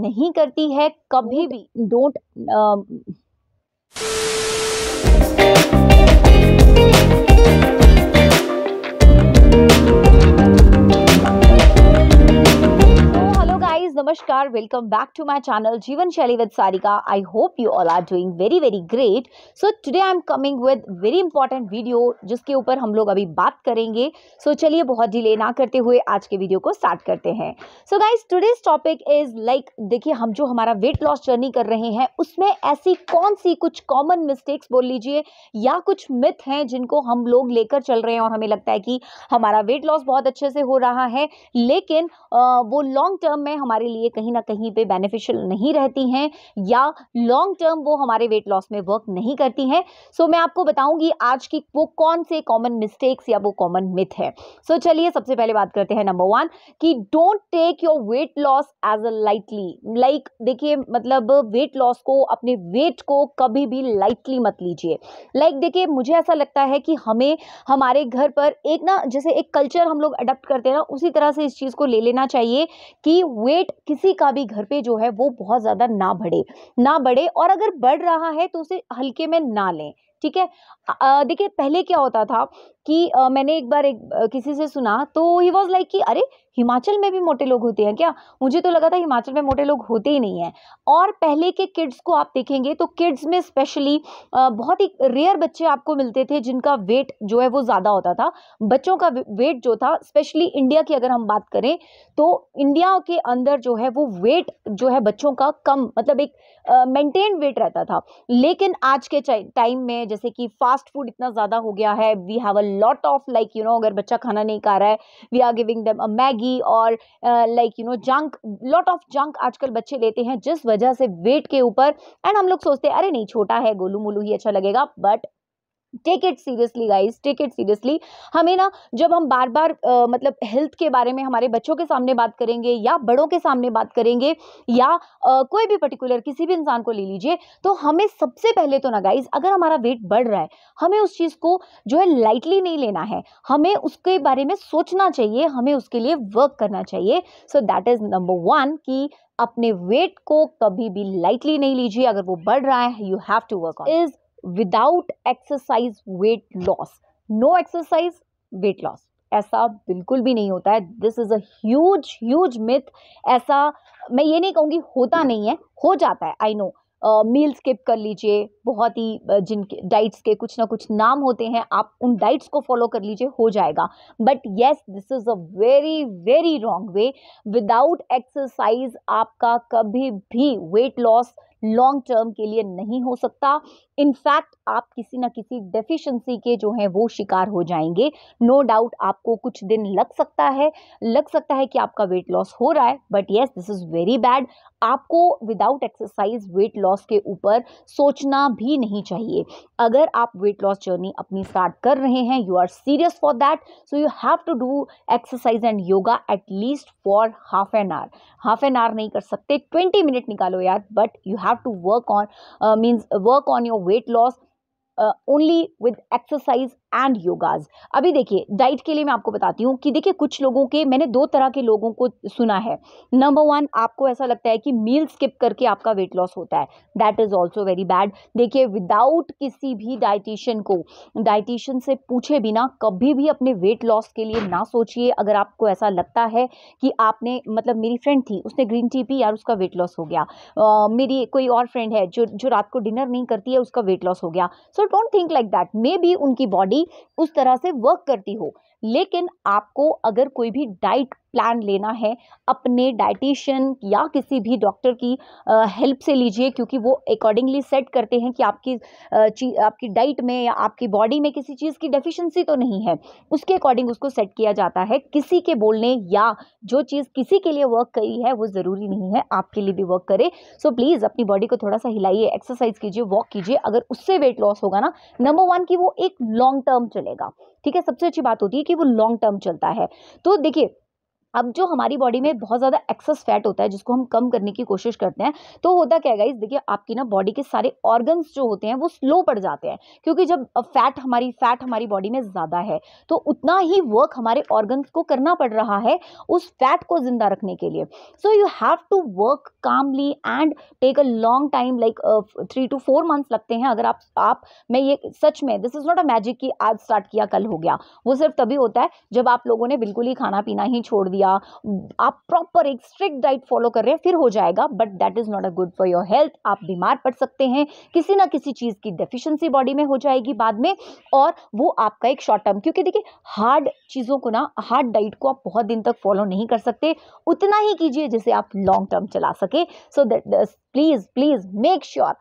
नहीं करती है कभी भी, डोंट नमस्कार, welcome back to my channel Jeevan Shaili with Sarika. I hope you all are doing very very great. So today I am coming with very important video जिसके ऊपर हम लोग अभी बात करेंगे। सो चलिए बहुत डिले ना करते हुए आज के वीडियो को स्टार्ट करते हैं। So guys, today's topic is like, देखिए हम जो हमारा वेट लॉस जर्नी कर रहे हैं उसमें ऐसी कौन सी कुछ कॉमन मिस्टेक्स बोल लीजिए या कुछ मिथ हैं जिनको हम लोग लेकर चल रहे हैं और हमें लगता है कि हमारा वेट लॉस बहुत अच्छे से हो रहा है, लेकिन वो लॉन्ग टर्म में हमारे लिए कहीं ना कहीं पे बेनिफिशियल नहीं रहती हैं या लॉन्ग टर्म वो हमारे वेट लॉस में वर्क नहीं करती हैं। सो मैं आपको बताऊंगी आज की वो कौन से कॉमन मिस्टेक्स या वो कॉमन मिथ है। सो चलिए सबसे पहले बात करते हैं नंबर वन कि don't take your weight loss as a lightly. Like देखिए मतलब वेट लॉस को, अपने वेट को कभी भी लाइटली मत लीजिए। लाइक देखिए मुझे ऐसा लगता है कि हमें हमारे घर पर एक ना जैसे एक कल्चर हम लोग अडॉप्ट करते हैं ना, उसी तरह से इस चीज़ को ले लेना चाहिए कि वेट किसी का भी घर पे जो है वो बहुत ज़्यादा ना बढ़े और अगर बढ़ रहा है तो उसे हल्के में ना लें, ठीक है। देखिए पहले क्या होता था कि मैंने एक बार किसी से सुना तो ही वॉज लाइक कि अरे हिमाचल में भी मोटे लोग होते हैं क्या? मुझे तो लगा था हिमाचल में मोटे लोग होते ही नहीं हैं। और पहले के किड्स को आप देखेंगे तो किड्स में स्पेशली बहुत ही रेयर बच्चे आपको मिलते थे जिनका वेट जो है वो ज़्यादा होता था। बच्चों का वेट जो था स्पेशली इंडिया की अगर हम बात करें तो इंडिया के अंदर जो है वो वेट जो है बच्चों का कम, मतलब एक मेंटेन वेट रहता था। लेकिन आज के टाइम में जैसे कि फास्ट फूड इतना ज़्यादा हो गया है, we have a lot of like you know, अगर बच्चा खाना नहीं खा रहा है we are giving them a Maggi और like you know junk, lot of junk आजकल बच्चे लेते हैं जिस वजह से वेट के ऊपर। एंड हम लोग सोचते हैं अरे नहीं छोटा है गोलू मोलू ही अच्छा लगेगा, but take it seriously guys, take it seriously. हमें ना जब हम बार बार मतलब हेल्थ के बारे में हमारे बच्चों के सामने बात करेंगे या बड़ों के सामने बात करेंगे या कोई भी पर्टिकुलर किसी भी इंसान को ले लीजिए, तो हमें सबसे पहले तो ना गाइज अगर हमारा वेट बढ़ रहा है हमें उस चीज़ को जो है लाइटली नहीं लेना है, हमें उसके बारे में सोचना चाहिए, हमें उसके लिए वर्क करना चाहिए। So that is number one कि अपने वेट को कभी भी लाइटली नहीं लीजिए। अगर वो बढ़ रहा है you have to work on is Without exercise weight loss, no exercise weight loss, ऐसा बिल्कुल भी नहीं होता है। This is a huge huge myth. ऐसा मैं ये नहीं कहूँगी होता नहीं है, हो जाता है, आई नो। मील स्किप कर लीजिए, बहुत ही जिनके डाइट्स के कुछ ना कुछ नाम होते हैं आप उन डाइट्स को फॉलो कर लीजिए, हो जाएगा। But yes, this is a very very wrong way. Without exercise आपका कभी भी वेट लॉस लॉन्ग टर्म के लिए नहीं हो सकता। इनफैक्ट आप किसी ना किसी डेफिशिएंसी के जो है वो शिकार हो जाएंगे। नो डाउट आपको कुछ दिन लग सकता है कि आपका वेट लॉस हो रहा है, but yes this is very bad. आपको विदाउट एक्सरसाइज वेट लॉस के ऊपर सोचना भी नहीं चाहिए। अगर आप वेट लॉस जर्नी अपनी स्टार्ट कर रहे हैं, you are serious for that, so you have to do exercise and yoga at least for half an hour. Half an hour नहीं कर सकते, 20 मिनट निकालो यार, but you have to work on means work on your weight loss only with exercise and योगाज। अभी देखिए diet के लिए मैं आपको बताती हूँ कि देखिए कुछ लोगों के, मैंने दो तरह के लोगों को सुना है। नंबर वन, आपको ऐसा लगता है कि मील स्किप करके आपका वेट लॉस होता है, that is also very bad. देखिए विदाउट किसी भी डाइटिशियन से पूछे बिना कभी भी अपने वेट लॉस के लिए ना सोचिए। अगर आपको ऐसा लगता है कि आपने, मतलब मेरी फ्रेंड थी उसने ग्रीन टी पी, यार उसका वेट लॉस हो गया। मेरी कोई और फ्रेंड है जो रात को डिनर नहीं करती है, उसका वेट लॉस हो गया। So don't think like that, maybe उनकी बॉडी उस तरह से वर्क करती हो, लेकिन आपको अगर कोई भी डाइट प्लान लेना है अपने डाइटिशियन या किसी भी डॉक्टर की हेल्प से लीजिए, क्योंकि वो अकॉर्डिंगली सेट करते हैं कि आपकी डाइट में या आपकी बॉडी में किसी चीज़ की डेफिशिएंसी तो नहीं है। उसके अकॉर्डिंग उसको सेट किया जाता है। किसी के बोलने या जो चीज़ किसी के लिए वर्क करी है वो ज़रूरी नहीं है आपके लिए भी वर्क करे। सो प्लीज़ अपनी बॉडी को थोड़ा सा हिलाइए, एक्सरसाइज कीजिए, वॉक कीजिए, अगर उससे वेट लॉस होगा ना, नंबर वन की वो एक लॉन्ग टर्म चलेगा, ठीक है। सबसे अच्छी बात होती है कि वो लॉन्ग टर्म चलता है। तो देखिए अब जो हमारी बॉडी में बहुत ज़्यादा एक्सेस फैट होता है जिसको हम कम करने की कोशिश करते हैं, तो होता क्या है गाइस, देखिए आपकी ना बॉडी के सारे ऑर्गन्स जो होते हैं वो स्लो पड़ जाते हैं, क्योंकि जब फैट हमारी बॉडी में ज़्यादा है तो उतना ही वर्क हमारे ऑर्गन्स को करना पड़ रहा है उस फैट को ज़िंदा रखने के लिए। So you have to work calmly and take a long time, like 3 to 4 months लगते हैं। अगर आप मैं ये सच में, this is not a magic कि आज स्टार्ट किया कल हो गया। वो सिर्फ तभी होता है जब आप लोगों ने बिल्कुल ही खाना पीना ही छोड़ दिया, आप प्रॉपर एक स्ट्रिक्ट डाइट फॉलो कर रहे हैं, फिर हो जाएगा। But that is not a good for your health. आप बीमार पड़ सकते हैं, किसी ना किसी चीज़ की डेफिशिएंसी बॉडी में हो जाएगी बाद में, और वो आपका एक शॉर्ट टर्म, क्योंकि देखिए हार्ड चीज़ों को ना, हार्ड डाइट को आप बहुत दिन तक फॉलो नहीं कर सकते। उतना ही कीजिए जिसे आप लॉन्ग टर्म चला सके। So please make sure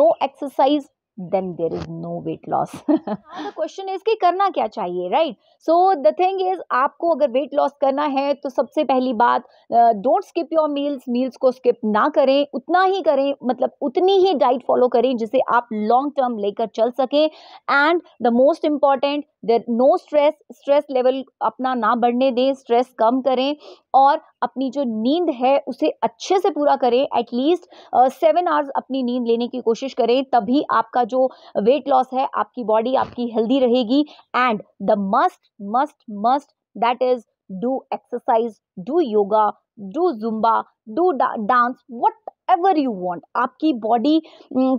no exercise then there is no weight loss. The question is कि करना क्या चाहिए, right? So the thing is, आपको अगर weight loss करना है तो सबसे पहली बात, don't skip your meals. Meals को skip ना करें, उतना ही करें, मतलब उतनी ही diet follow करें जिसे आप long term लेकर चल सकें। And the most important, there no stress. Stress level अपना ना बढ़ने दें, stress कम करें, और अपनी जो नींद है उसे अच्छे से पूरा करें। एटलीस्ट 7 hours अपनी नींद लेने की कोशिश करें, तभी आपका जो वेट लॉस है, आपकी बॉडी आपकी हेल्दी रहेगी। And the must that is do exercise, do yoga, do Zumba, do dance, whatever you want. आपकी बॉडी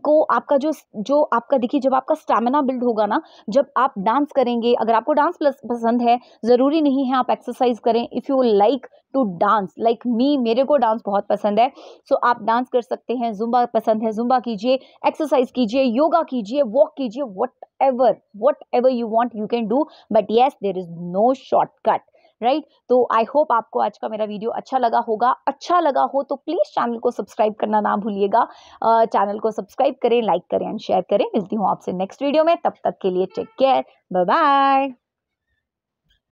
को आपका जो आपका, देखिए जब आपका स्टैमिना बिल्ड होगा ना, जब आप डांस करेंगे, अगर आपको डांस पसंद है, ज़रूरी नहीं है आप एक्सरसाइज करें। If you like to dance, like me, मेरे को डांस बहुत पसंद है, सो आप डांस कर सकते हैं। जुम्बा पसंद है, जुम्बा कीजिए, एक्सरसाइज कीजिए, योगा कीजिए, वॉक कीजिए, whatever you want you can do, but yes there is no shortcut, right? तो आई होप आपको आज का मेरा वीडियो अच्छा लगा होगा। अच्छा लगा हो तो प्लीज़ चैनल को सब्सक्राइब करना ना भूलिएगा। चैनल को सब्सक्राइब करें, लाइक करें एंड शेयर करें। मिलती हूँ आपसे नेक्स्ट वीडियो में, तब तक के लिए टेक केयर, बाय बाय।